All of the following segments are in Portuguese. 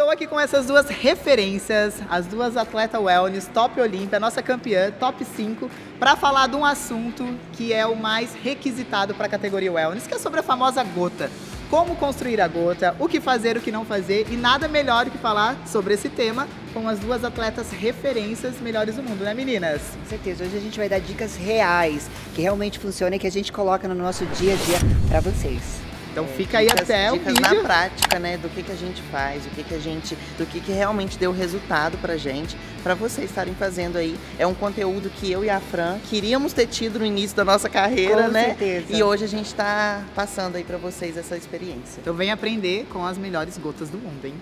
Estou aqui com essas duas referências, as duas atleta wellness, top Olympia, nossa campeã, top 5, para falar de um assunto que é o mais requisitado para a categoria wellness, que é sobre a famosa gota. Como construir a gota, o que fazer, o que não fazer, e nada melhor do que falar sobre esse tema com as duas atletas referências melhores do mundo, né, meninas? Com certeza, hoje a gente vai dar dicas reais, que realmente funcionam e que a gente coloca no nosso dia a dia para vocês. Então fica aí até o vídeo. Dicas na prática, né, do que a gente faz, do que realmente deu resultado pra gente, pra vocês estarem fazendo aí. É um conteúdo que eu e a Fran queríamos ter tido no início da nossa carreira, né? Com certeza. E hoje a gente tá passando aí pra vocês essa experiência. Então vem aprender com as melhores gotas do mundo, hein?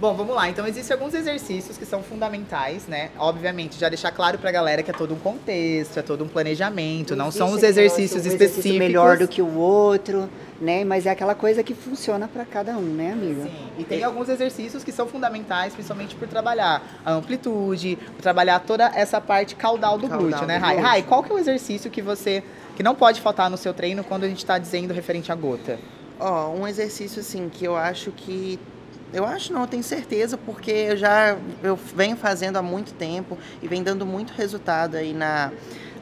Bom, vamos lá. Então, existem alguns exercícios que são fundamentais, né? Obviamente, já deixar claro pra galera que é todo um contexto, é todo um planejamento, não são os exercícios específicos. Um exercício melhor do que o outro, né? Mas é aquela coisa que funciona pra cada um, né, amiga? Sim, e tem alguns exercícios que são fundamentais, principalmente por trabalhar a amplitude, por trabalhar toda essa parte caudal do glúteo, né, Rai? Rai, qual que é o exercício que você, que não pode faltar no seu treino quando a gente tá dizendo referente à gota? Ó, um exercício, assim, que eu acho que... eu tenho certeza, porque eu venho fazendo há muito tempo e vem dando muito resultado aí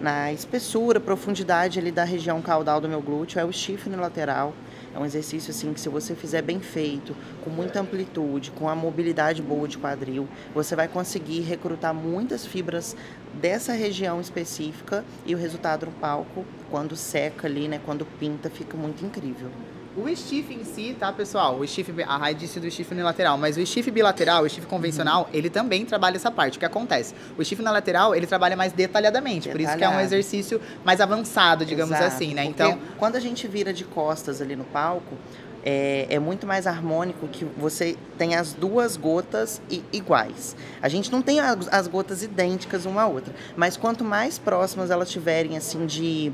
na espessura, profundidade ali da região caudal do meu glúteo, é o chifre lateral. É um exercício assim que, se você fizer bem feito, com muita amplitude, com a mobilidade boa de quadril, você vai conseguir recrutar muitas fibras dessa região específica e o resultado no palco, quando seca ali, né, quando pinta, fica muito incrível. O estife em si, tá, pessoal? O estife, a Rai disse do estife unilateral, mas o estife bilateral, o estife convencional, ele também trabalha essa parte. O que acontece? O estife unilateral, ele trabalha mais detalhadamente, por isso que é um exercício mais avançado, digamos assim, né? Então, quando a gente vira de costas ali no palco, é muito mais harmônico que você tem as duas gotas iguais. A gente não tem as gotas idênticas uma à outra, mas quanto mais próximas elas tiverem, assim, de...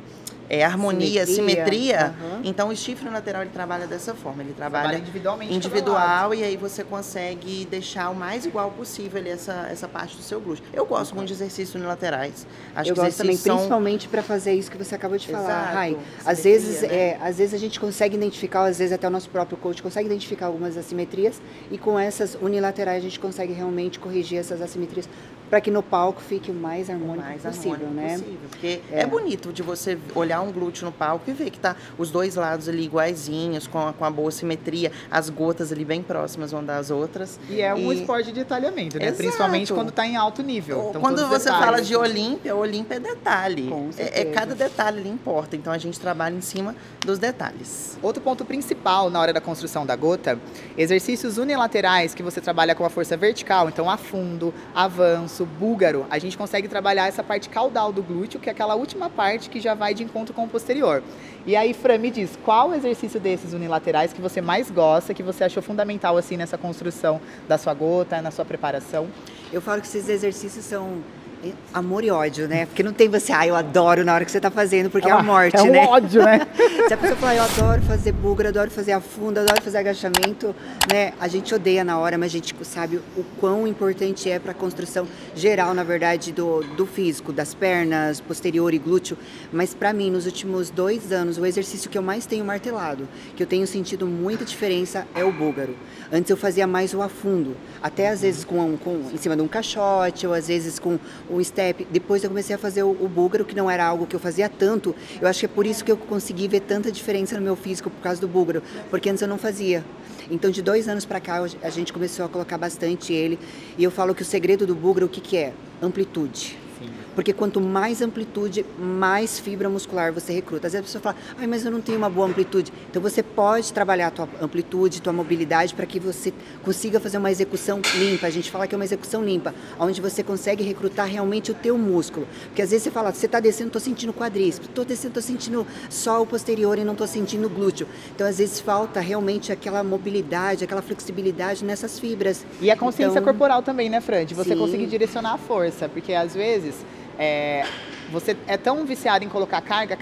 harmonia, simetria. Então o chifre lateral ele trabalha dessa forma, ele trabalha individual e aí você consegue deixar o mais igual possível ali essa parte do seu glúteo. Eu gosto muito de exercícios unilaterais. Acho que gosto também, principalmente para fazer isso que você acabou de falar, Rai. Às vezes a gente consegue identificar, às vezes até o nosso próprio coach consegue identificar algumas assimetrias e com essas unilaterais a gente consegue realmente corrigir essas assimetrias para que no palco fique o mais harmônico possível, né? Porque é bonito de você olhar um glúteo no palco e ver que tá os dois lados ali iguaizinhos, com a boa simetria, as gotas ali bem próximas uma das outras. E é um esporte de detalhamento, né? Exato. Principalmente quando tá em alto nível. Então, quando você fala de Olympia, Olympia é detalhe. Cada detalhe ali importa. Então a gente trabalha em cima dos detalhes. Outro ponto principal na hora da construção da gota, exercícios unilaterais que você trabalha com a força vertical, então afundo, avanço, búlgaro, a gente consegue trabalhar essa parte caudal do glúteo, que é aquela última parte que já vai de encontro com o posterior. E aí, Fran, me diz, qual exercício desses unilaterais que você mais gosta, que você achou fundamental assim nessa construção da sua gota, na sua preparação? Eu falo que esses exercícios são amor e ódio, né? Porque não tem você, eu adoro na hora que você tá fazendo, porque é a morte, né? É um ódio, né? Se a pessoa falar, eu adoro fazer búlgaro, adoro fazer afundo, adoro fazer agachamento, né? A gente odeia na hora, mas a gente sabe o quão importante é pra construção geral, na verdade, do físico, das pernas, posterior e glúteo. Mas pra mim, nos últimos 2 anos, o exercício que eu mais tenho martelado, que eu tenho sentido muita diferença, é o búlgaro. Antes eu fazia mais o afundo, até às vezes em cima de um caixote, ou às vezes com o step. Depois eu comecei a fazer o búlgaro, que não era algo que eu fazia tanto. Eu acho que é por isso que eu consegui ver tanta diferença no meu físico, por causa do búlgaro, porque antes eu não fazia. Então de 2 anos pra cá a gente começou a colocar bastante ele, e eu falo que o segredo do búlgaro, o que que é? Amplitude. Porque quanto mais amplitude, mais fibra muscular você recruta. Às vezes a pessoa fala, ai, mas eu não tenho uma boa amplitude. Então você pode trabalhar a tua amplitude, tua mobilidade, para que você consiga fazer uma execução limpa. A gente fala que é uma execução limpa, onde você consegue recrutar realmente o teu músculo. Porque às vezes você fala, você está descendo, estou sentindo o quadríceps, estou descendo, estou sentindo só o posterior e não estou sentindo o glúteo. Então às vezes falta realmente aquela mobilidade, aquela flexibilidade nessas fibras. E a consciência corporal também, né, Fran? De você conseguir direcionar a força, porque às vezes... Você é tão viciado em colocar carga,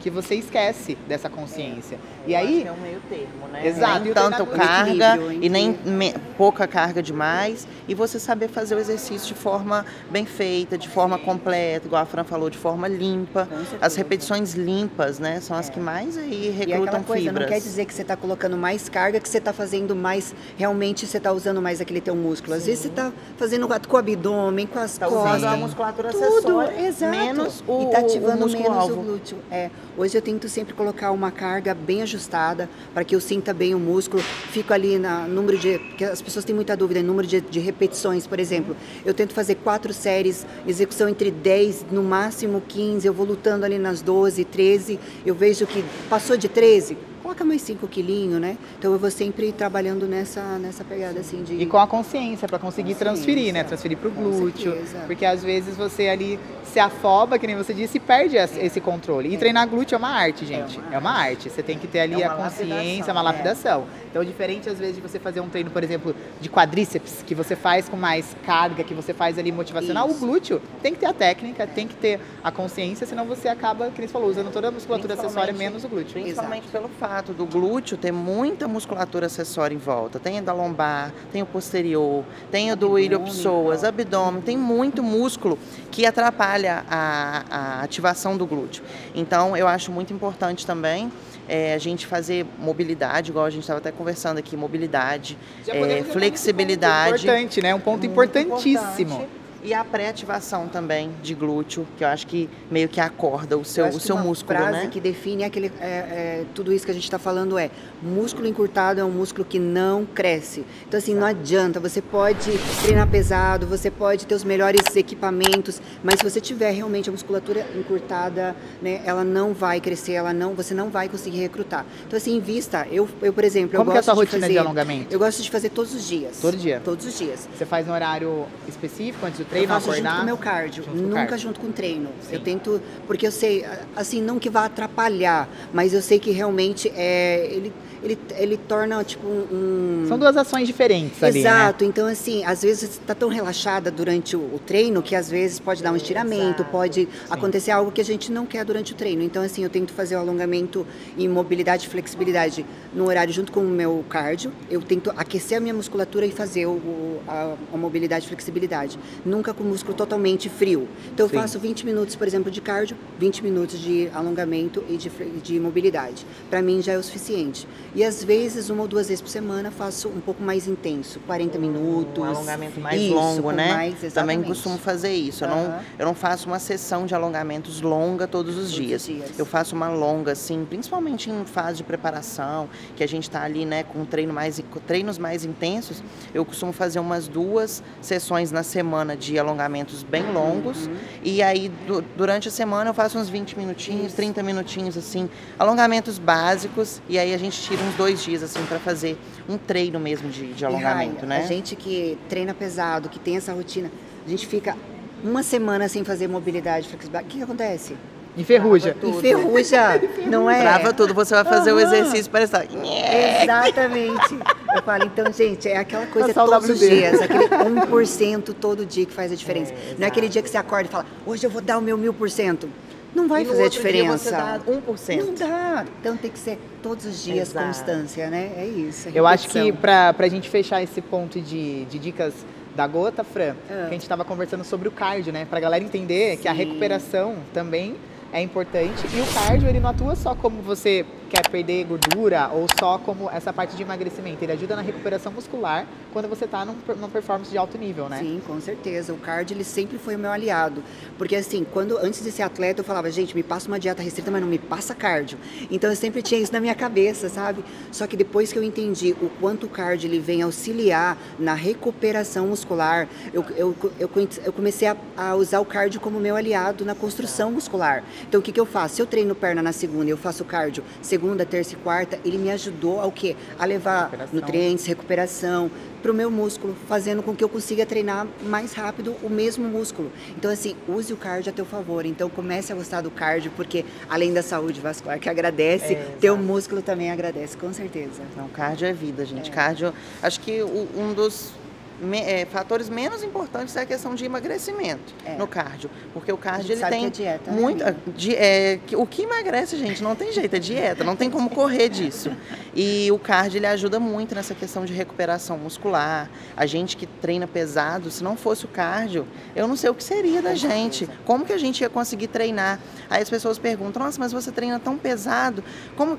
que você esquece dessa consciência. É, e aí é um meio termo, né? Exato. Nem tanto carga e nem pouca carga demais. E você saber fazer o exercício de forma bem feita, de forma completa, igual a Fran falou, de forma limpa. As repetições limpas, né? São as que mais aí recrutam fibras. E não quer dizer que você está colocando mais carga, que você está fazendo mais, realmente você está usando mais aquele teu músculo. Às vezes você está fazendo com o abdômen, com as costas. Usando a musculatura acessória. Exato. Menos o, e tá ativando menos o glúteo. É, hoje eu tento sempre colocar uma carga bem ajustada para que eu sinta bem o músculo. Fico ali no número de... Porque as pessoas têm muita dúvida em número de repetições, por exemplo. Eu tento fazer 4 séries, execução entre 10, no máximo 15. Eu vou lutando ali nas 12, 13. Eu vejo que passou de 13... Coloca mais 5 quilinhos, né? Então eu vou sempre trabalhando nessa pegada assim de... E com a consciência, para conseguir transferir, né? Transferir pro glúteo. Certeza. Porque às vezes você ali se afoba, que nem você disse, e perde esse controle. E treinar glúteo é uma arte, gente. É uma arte. Você tem que ter ali a consciência, uma lapidação. Então diferente às vezes de você fazer um treino, por exemplo, de quadríceps, que você faz com mais carga, que você faz ali motivacional. Isso. O glúteo tem que ter a técnica, tem que ter a consciência, senão você acaba, que nem você falou, usando toda a musculatura acessória menos o glúteo. Principalmente pelo fato do glúteo tem muita musculatura acessória em volta. Tem a da lombar, tem o posterior, tem o do ilho-pessoas, abdômen, tem muito músculo que atrapalha a ativação do glúteo. Então eu acho muito importante também a gente fazer mobilidade, igual a gente estava até conversando aqui, mobilidade, flexibilidade. É importante, né? Um ponto importantíssimo. Importante. E a pré-ativação também de glúteo, que eu acho que meio que acorda o seu músculo, né? Uma frase que define aquele, tudo isso que a gente está falando músculo encurtado é um músculo que não cresce. Então assim, não adianta, você pode treinar pesado, você pode ter os melhores equipamentos, mas se você tiver realmente a musculatura encurtada, né, ela não vai crescer, você não vai conseguir recrutar. Então assim, invista, eu por exemplo, como eu gosto de fazer... Como que é a sua rotina de alongamento? Eu gosto de fazer todos os dias. Todo dia? Todos os dias. Você faz no horário específico, antes do treino? Eu faço junto com o meu cardio, nunca junto com o treino. Sim. Eu tento, porque eu sei, assim, não que vá atrapalhar, mas eu sei que realmente ele torna tipo um... São duas ações diferentes ali, né? Exato, então assim, às vezes você está tão relaxada durante o treino que às vezes pode dar um estiramento, pode acontecer algo que a gente não quer durante o treino. Então assim, eu tento fazer o alongamento em mobilidade e flexibilidade no horário junto com o meu cardio, eu tento aquecer a minha musculatura e fazer a mobilidade e flexibilidade. Nunca com o músculo totalmente frio. Então eu faço 20 minutos, por exemplo, de cardio, 20 minutos de alongamento e de mobilidade. Para mim já é o suficiente. E às vezes, 1 ou 2 vezes por semana, faço um pouco mais intenso, 40 minutos. Um alongamento mais longo, né? Também costumo fazer isso. Eu não faço uma sessão de alongamentos longa todos os dias. Eu faço uma longa, assim, principalmente em fase de preparação, que a gente está ali, né, com treinos mais intensos. Eu costumo fazer umas 2 sessões na semana de alongamentos bem longos. E aí, durante a semana, eu faço uns 20 minutinhos, 30 minutinhos, assim, alongamentos básicos. E aí, a gente tira uns 2 dias assim para fazer um treino mesmo de alongamento, né? A gente que treina pesado, que tem essa rotina, a gente fica uma semana sem fazer mobilidade, flexibilidade. O que acontece? Enferruja, não é? Trava tudo, você vai fazer o exercício, parece... Exatamente. Eu falo, então, gente, é aquela coisa todos os dias, aquele 1% todo dia que faz a diferença. Não é aquele dia que você acorda e fala, hoje eu vou dar o meu 1000%. Não vai fazer diferença. Você dá 1%. Não dá. Então tem que ser todos os dias constância, né? É isso. Eu acho que pra gente fechar esse ponto de dicas da gota, Fran, que a gente estava conversando sobre o cardio, né? Pra galera entender que a recuperação também é importante. E o cardio, ele não atua só como você quer perder gordura ou só como essa parte de emagrecimento. Ele ajuda na recuperação muscular quando você está numa performance de alto nível, né? Sim, com certeza. O cardio, ele sempre foi o meu aliado. Porque assim, antes de ser atleta, eu falava, gente, me passa uma dieta restrita, mas não me passa cardio. Então eu sempre tinha isso na minha cabeça, sabe? Só que depois que eu entendi o quanto o cardio, ele vem auxiliar na recuperação muscular, eu comecei a usar o cardio como meu aliado na construção muscular. Então o que eu faço? Se eu treino perna na segunda e eu faço cardio segunda, terça e quarta, ele me ajudou ao quê? A levar nutrientes, recuperação para o meu músculo, fazendo com que eu consiga treinar mais rápido o mesmo músculo. Então assim, use o cardio a teu favor. Então comece a gostar do cardio, porque além da saúde vascular que agradece, teu músculo também agradece, com certeza. Não, cardio é vida, gente. Cardio, acho que um dos fatores menos importantes é a questão de emagrecimento no cardio, porque o cardio ele tem dieta, muita o que emagrece, gente, não tem jeito, é dieta, não tem como correr disso. E o cardio ele ajuda muito nessa questão de recuperação muscular. A gente que treina pesado, se não fosse o cardio, eu não sei o que seria da gente, como que a gente ia conseguir treinar. Aí as pessoas perguntam: nossa, mas você treina tão pesado, como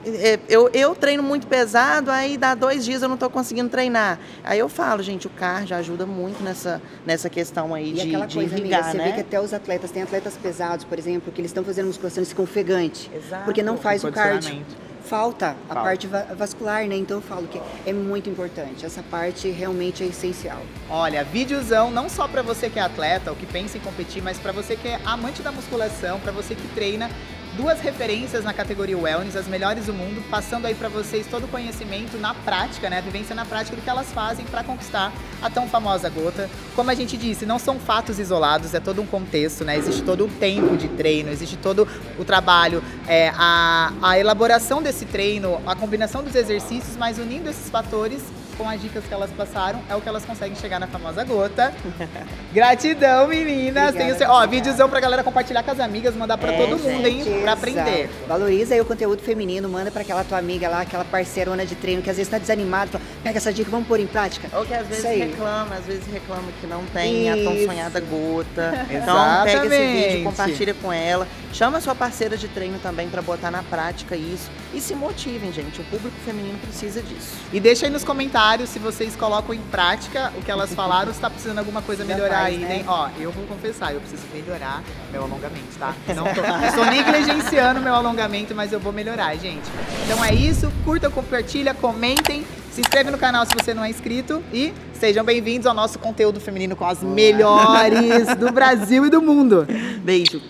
eu treino muito pesado, aí dá 2 dias eu não estou conseguindo treinar. Aí eu falo, gente, o cardio ajuda muito nessa questão aí de irrigar, né? E aquela coisa, amiga, você vê que até os atletas, tem atletas pesados, por exemplo, que eles estão fazendo musculação, eles ficam ofegantes, porque não faz o cardio. Falta a parte vascular, né? Então eu falo que é muito importante. Essa parte realmente é essencial. Olha, videozão não só para você que é atleta ou que pensa em competir, mas para você que é amante da musculação, para você que treina. 2 referências na categoria Wellness, as melhores do mundo, passando aí para vocês todo o conhecimento na prática, né? A vivência na prática do que elas fazem para conquistar a tão famosa gota. Como a gente disse, não são fatos isolados, é todo um contexto, né? Existe todo o tempo de treino, existe todo o trabalho, a elaboração desse treino, a combinação dos exercícios, mas unindo esses fatores com as dicas que elas passaram, é o que elas conseguem chegar na famosa gota. Gratidão, meninas! Obrigada, ó, videozão pra galera compartilhar com as amigas, mandar pra todo mundo, hein? Pra aprender. Valoriza aí o conteúdo feminino, manda pra aquela tua amiga lá, aquela parceirona de treino, que às vezes tá desanimada, fala, pega essa dica, vamos pôr em prática. Ou que às vezes reclama que não tem a tão sonhada gota. Então pega esse vídeo, compartilha com ela, chama a sua parceira de treino também pra botar na prática isso. E se motivem, gente, o público feminino precisa disso. E deixa aí nos comentários se vocês colocam em prática o que elas falaram, se tá precisando alguma coisa melhorar aí, né? Ó, eu vou confessar, eu preciso melhorar meu alongamento, tá? Não tô negligenciando meu alongamento, mas eu vou melhorar, gente. Então é isso, curtam, compartilha, comentem, se inscreve no canal se você não é inscrito e sejam bem-vindos ao nosso conteúdo feminino com as melhores do Brasil e do mundo. Beijo!